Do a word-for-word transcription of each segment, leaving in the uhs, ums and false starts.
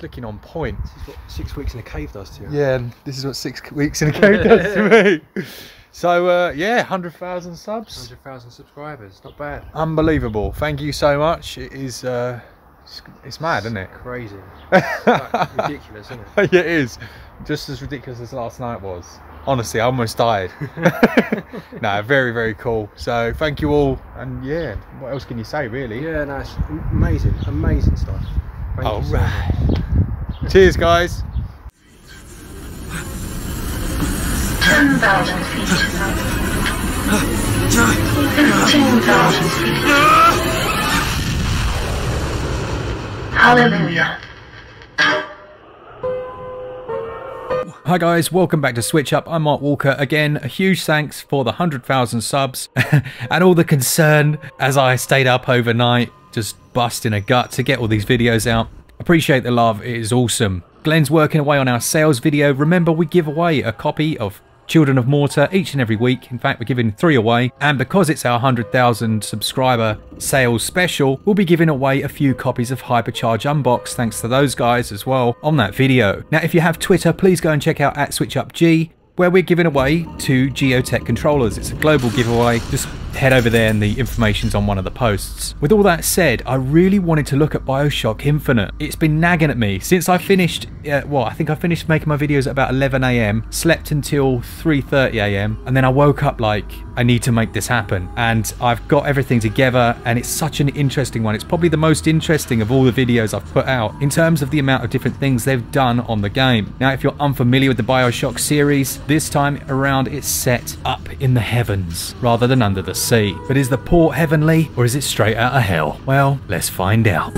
It's looking on point. This is what six weeks in a cave does to you. Yeah, this is what six weeks in a cave does to me. So, uh, yeah, one hundred thousand subs. one hundred thousand subscribers, not bad. Unbelievable. Thank you so much. It is, uh, it's, it's mad, it's isn't it? Crazy. It's like ridiculous, isn't it? Yeah, it is. Just as ridiculous as last night was. Honestly, I almost died. No, very, very cool. So, thank you all. And, yeah, what else can you say, really? Yeah, no, it's amazing, amazing stuff. Thank all you right. So much. Cheers, guys. ten thousand feet. fifteen thousand feet. Hallelujah. Hi guys, welcome back to Switch Up. I'm Mark Walker. Again, a huge thanks for the one hundred thousand subs and all the concern as I stayed up overnight, just busting a gut to get all these videos out. Appreciate the love, it is awesome. Glenn's working away on our sales video. Remember, we give away a copy of Children of Morta each and every week. In fact, we're giving three away, and because it's our one hundred thousand subscriber sales special, we'll be giving away a few copies of Hypercharge Unboxed, thanks to those guys as well on that video. Now, if you have Twitter, please go and check out at Switch Up G, where we're giving away two Geotech controllers. It's a global giveaway. Just head over there and the information's on one of the posts. With all that said, I really wanted to look at Bioshock Infinite. It's been nagging at me since I finished, uh, well, I think I finished making my videos at about eleven A M, slept until three thirty A M, and then I woke up like, I need to make this happen. And I've got everything together, and it's such an interesting one. It's probably the most interesting of all the videos I've put out in terms of the amount of different things they've done on the game. Now, if you're unfamiliar with the Bioshock series, this time around it's set up in the heavens rather than under the sea. But is the port heavenly, or is it straight out of hell? Well, let's find out.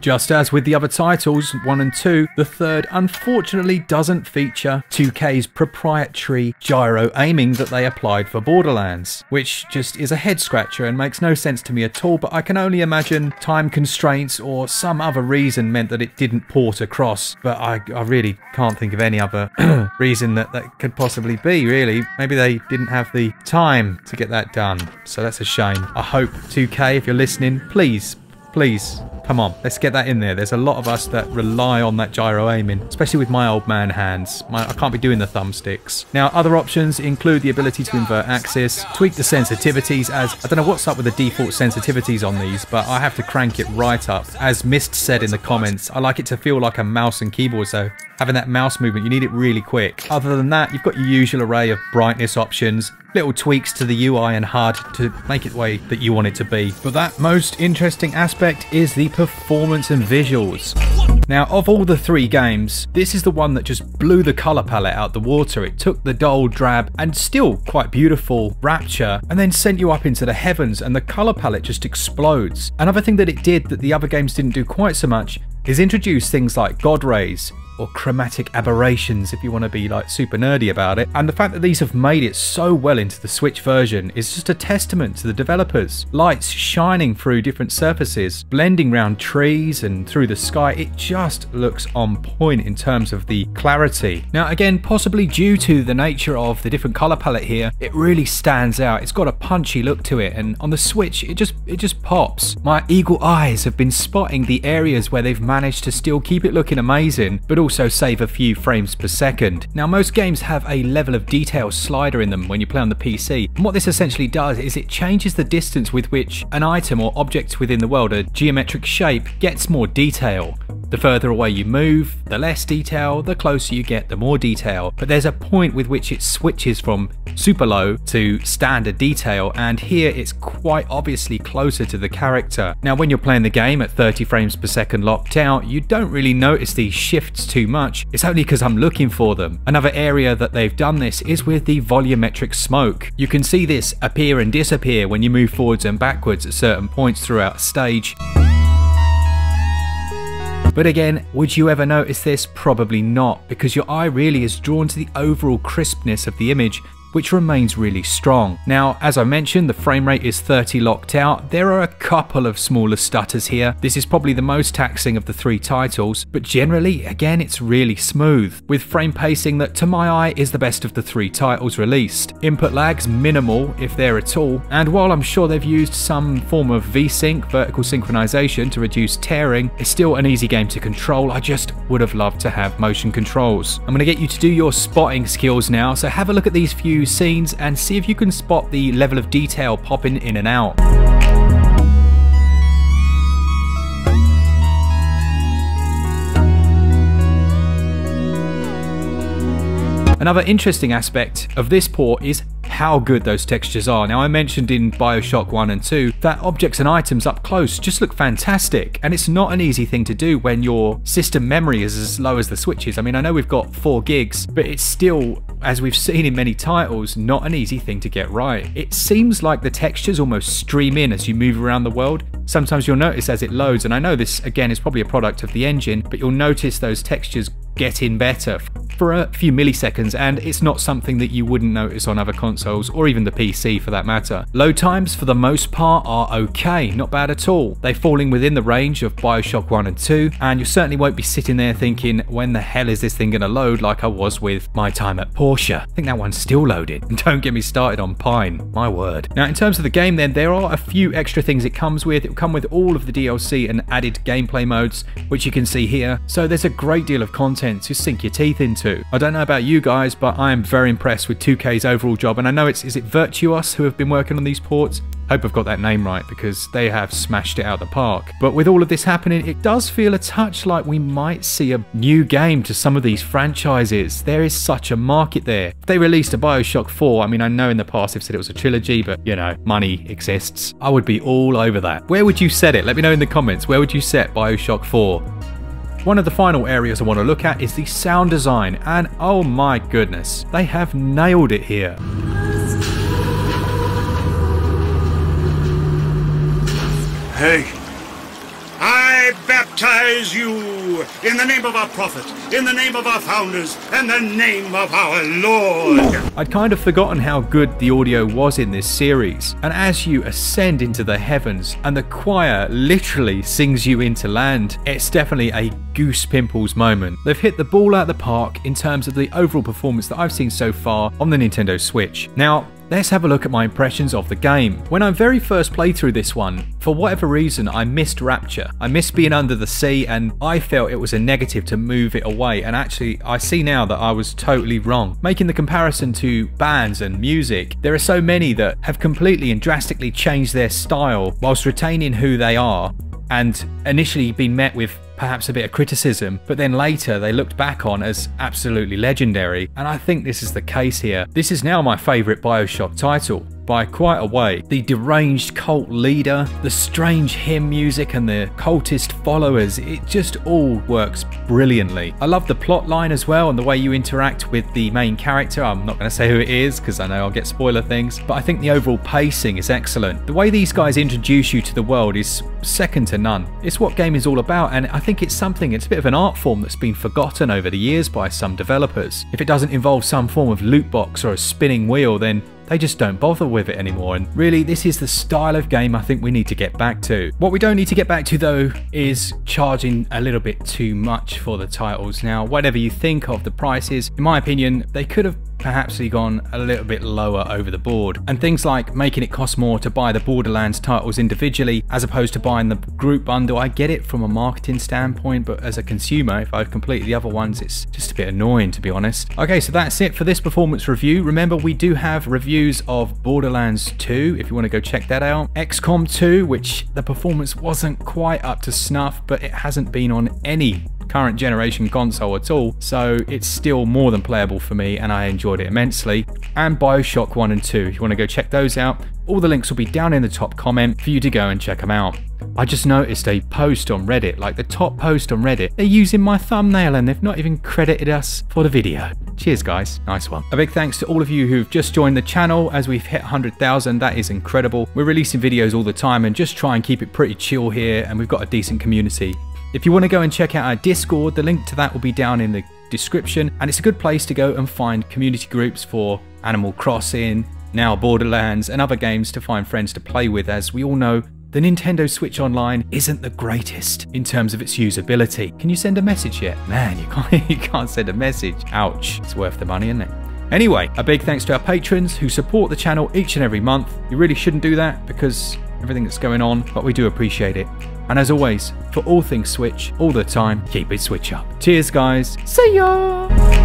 Just as with the other titles, one and two, the third unfortunately doesn't feature two K's proprietary gyro aiming that they applied for Borderlands, which just is a head scratcher and makes no sense to me at all, but I can only imagine time constraints or some other reason meant that it didn't port across, but I, I really can't think of any other reason that that could possibly be, really. Maybe they didn't have the time to get that done, so that's a shame. I hope two K, if you're listening, please, please, come on, let's get that in there. There's a lot of us that rely on that gyro aiming, especially with my old man hands. My, I can't be doing the thumbsticks. Now, other options include the ability to invert axis, tweak the sensitivities as, I don't know what's up with the default sensitivities on these, but I have to crank it right up. As Mist said in the comments, I like it to feel like a mouse and keyboard, so having that mouse movement, you need it really quick. Other than that, you've got your usual array of brightness options, little tweaks to the U I and H U D to make it the way that you want it to be. But that most interesting aspect is the performance and visuals. Now, of all the three games, this is the one that just blew the color palette out the water. It took the dull, drab, and still quite beautiful Rapture, and then sent you up into the heavens, and the color palette just explodes. Another thing that it did that the other games didn't do quite so much is introduce things like God Rays, or chromatic aberrations if you want to be like super nerdy about it, and the fact that these have made it so well into the Switch version is just a testament to the developers. Lights shining through different surfaces, blending round trees and through the sky, it just looks on point in terms of the clarity. Now again, possibly due to the nature of the different colour palette here, it really stands out. It's got a punchy look to it, and on the Switch it just it just pops. My eagle eyes have been spotting the areas where they've managed to still keep it looking amazing, but also also save a few frames per second. Now, most games have a level of detail slider in them when you play on the P C, and what this essentially does is it changes the distance with which an item or object within the world, a geometric shape, gets more detail. The further away you move, the less detail, the closer you get, the more detail. But there's a point with which it switches from super low to standard detail, and here it's quite obviously closer to the character. Now, when you're playing the game at thirty frames per second locked out, you don't really notice these shifts too much. It's only because I'm looking for them. Another area that they've done this is with the volumetric smoke. You can see this appear and disappear when you move forwards and backwards at certain points throughout a stage. But again, would you ever notice this? Probably not, because your eye really is drawn to the overall crispness of the image which remains really strong. Now, as I mentioned, the frame rate is thirty locked out. There are a couple of smaller stutters here. This is probably the most taxing of the three titles, but generally, again, it's really smooth, with frame pacing that, to my eye, is the best of the three titles released. Input lag's minimal, if there at all, and while I'm sure they've used some form of V sync, vertical synchronization, to reduce tearing, it's still an easy game to control. I just would have loved to have motion controls. I'm going to get you to do your spotting skills now, so have a look at these few scenes and see if you can spot the level of detail popping in and out. Another interesting aspect of this port is how good those textures are. Now, I mentioned in Bioshock one and two that objects and items up close just look fantastic, and it's not an easy thing to do when your system memory is as low as the Switch's. I mean, I know we've got four gigs, but it's still, as we've seen in many titles, not an easy thing to get right. It seems like the textures almost stream in as you move around the world. Sometimes you'll notice as it loads, and I know this again is probably a product of the engine, but you'll notice those textures getting better for a few milliseconds, and it's not something that you wouldn't notice on other consoles, or even the P C for that matter. Load times for the most part are okay, not bad at all. They're falling within the range of Bioshock one and two, and you certainly won't be sitting there thinking, when the hell is this thing going to load, like I was with my time at Porsche. I think that one's still loaded, and don't get me started on Pine, my word. Now, in terms of the game then, there are a few extra things it comes with. It will come with all of the D L C and added gameplay modes, which you can see here, so there's a great deal of content to sink your teeth into. I don't know about you guys, but I am very impressed with two K's overall job, and I know it's, is it Virtuos who have been working on these ports? Hope I've got that name right, because they have smashed it out of the park. But with all of this happening, it does feel a touch like we might see a new game to some of these franchises. There is such a market there. They released a Bioshock four. I mean, I know in the past they've said it was a trilogy, but you know, money exists. I would be all over that. Where would you set it? Let me know in the comments. Where would you set Bioshock four? One of the final areas I want to look at is the sound design, and oh my goodness, they have nailed it here. Hey, I baptize you in the name of our prophet, in the name of our founders, and the name of our Lord. I'd kind of forgotten how good the audio was in this series, and as you ascend into the heavens and the choir literally sings you into land, it's definitely a goose pimples moment. They've hit the ball out of the park in terms of the overall performance that I've seen so far on the Nintendo Switch. Now, let's have a look at my impressions of the game. When I very first played through this one, for whatever reason, I missed Rapture. I missed being under the sea, and I felt it was a negative to move it away, and actually I see now that I was totally wrong. Making the comparison to bands and music, there are so many that have completely and drastically changed their style whilst retaining who they are, and initially been met with perhaps a bit of criticism, but then later they looked back on as absolutely legendary, and I think this is the case here. This is now my favourite Bioshock title, by quite a way. The deranged cult leader, the strange hymn music, and the cultist followers, it just all works brilliantly. I love the plot line as well, and the way you interact with the main character. I'm not going to say who it is because I know I'll get spoiler things, but I think the overall pacing is excellent. The way these guys introduce you to the world is second to none. It's what game is all about, and I think it's something, it's a bit of an art form that's been forgotten over the years by some developers. If it doesn't involve some form of loot box or a spinning wheel, then they just don't bother with it anymore, and really this is the style of game I think we need to get back to. What we don't need to get back to though is charging a little bit too much for the titles. Now, whatever you think of the prices, in my opinion they could have perhaps gone a little bit lower over the board, and things like making it cost more to buy the Borderlands titles individually as opposed to buying the group bundle. I get it from a marketing standpoint, but as a consumer, if I've completed the other ones, it's just a bit annoying, to be honest. Okay, so that's it for this performance review. Remember, we do have reviews of Borderlands two if you want to go check that out, X COM two, which the performance wasn't quite up to snuff, but it hasn't been on any current generation console at all, so it's still more than playable for me, and I enjoyed it immensely, and Bioshock one and two if you want to go check those out. All the links will be down in the top comment for you to go and check them out. I just noticed a post on Reddit, like the top post on Reddit, they're using my thumbnail and they've not even credited us for the video. Cheers guys, nice one. A big thanks to all of you who've just joined the channel as we've hit one hundred thousand, that is incredible. We're releasing videos all the time and just try and keep it pretty chill here, and we've got a decent community. If you want to go and check out our Discord, the link to that will be down in the description, and it's a good place to go and find community groups for Animal Crossing, now Borderlands, and other games to find friends to play with. As we all know, the Nintendo Switch Online isn't the greatest in terms of its usability. Can you send a message yet? Man, you can't, you can't send a message. Ouch. It's worth the money, isn't it? Anyway, a big thanks to our patrons who support the channel each and every month. You really shouldn't do that because everything that's going on, but we do appreciate it. And as always, for all things Switch, all the time, keep it Switch up. Cheers, guys. See ya!